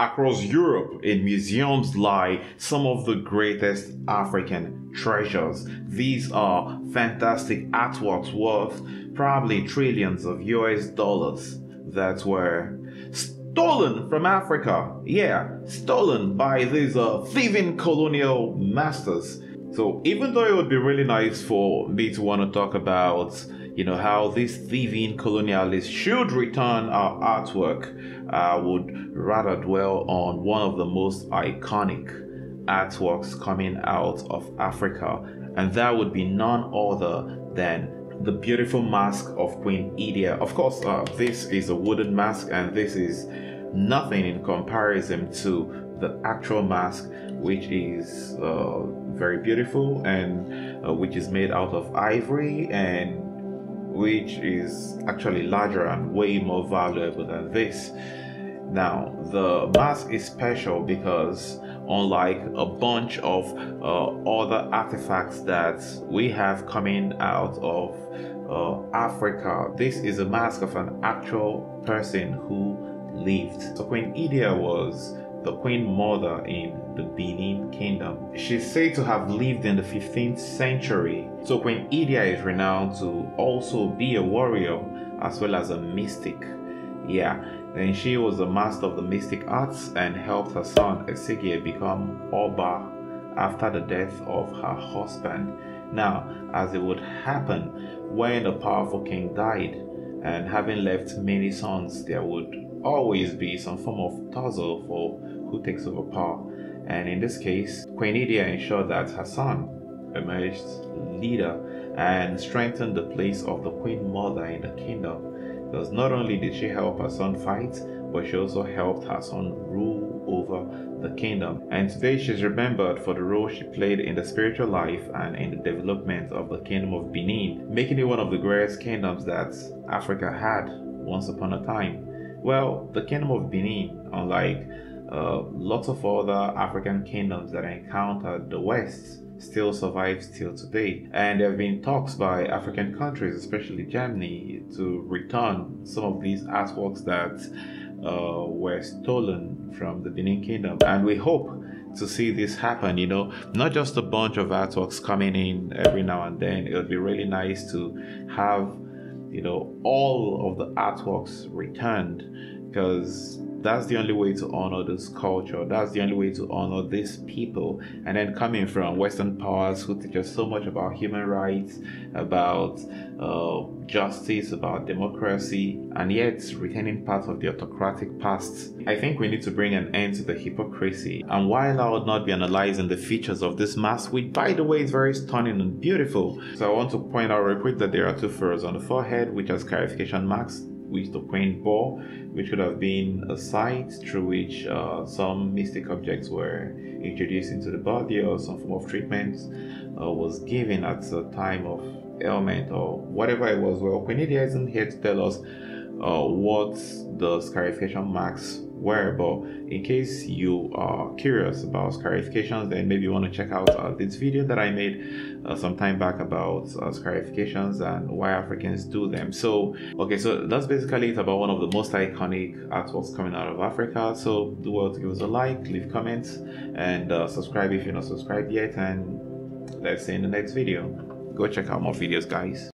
Across Europe, in museums lie some of the greatest African treasures. These are fantastic artworks worth probably trillions of US dollars that were stolen from Africa. Yeah, stolen by these thieving colonial masters. So even though it would be really nice for me to want to talk about, you know, how these thieving colonialists should return our artwork, I would rather dwell on one of the most iconic artworks coming out of Africa, and that would be none other than the beautiful mask of Queen Idia. Of course, this is a wooden mask, and this is nothing in comparison to the actual mask, which is very beautiful, and which is made out of ivory, and which is actually larger and way more valuable than this. Now, the mask is special because unlike a bunch of other artifacts that we have coming out of Africa, this is a mask of an actual person who lived. So Queen Idia was the Queen Mother in the Benin Kingdom. She's said to have lived in the 15th century. So Queen Idia is renowned to also be a warrior as well as a mystic. Yeah, and she was a master of the mystic arts and helped her son Esigie become Oba after the death of her husband. Now, as it would happen, when a powerful king died and having left many sons, there would always be some form of tussle for who takes over power, and in this case, Queen Idia ensured that her son emerged leader and strengthened the place of the Queen Mother in the kingdom. Thus, not only did she help her son fight, but she also helped her son rule over the kingdom. And today, she's remembered for the role she played in the spiritual life and in the development of the Kingdom of Benin, making it one of the greatest kingdoms that Africa had once upon a time. Well, the Kingdom of Benin, unlike lots of other African kingdoms that encountered the West, still survives till today. And there have been talks by African countries, especially Germany, to return some of these artworks that were stolen from the Benin Kingdom. And we hope to see this happen, you know, not just a bunch of artworks coming in every now and then. It would be really nice to have, you know, all of the artworks returned, because that's the only way to honor this culture. That's the only way to honor these people. And then coming from Western powers who teach us so much about human rights, about justice, about democracy, and yet retaining part of the autocratic past. I think we need to bring an end to the hypocrisy. And while I would not be analyzing the features of this mask, which by the way is very stunning and beautiful, so I want to point out real quick that there are two furrows on the forehead, which has clarification marks, which the queen bore, which could have been a site through which some mystic objects were introduced into the body, or some form of treatment was given at a time of ailment or whatever it was. Well, Queen Idia isn't here to tell us what the scarification marks were, but in case you are curious about scarifications, then maybe you want to check out this video that I made some time back about scarifications and why Africans do them. So okay, so that's basically it about one of the most iconic artworks coming out of Africa. So do well to give us a like, leave comments, and subscribe if you're not subscribed yet, and let's see in the next video. Go check out more videos, guys.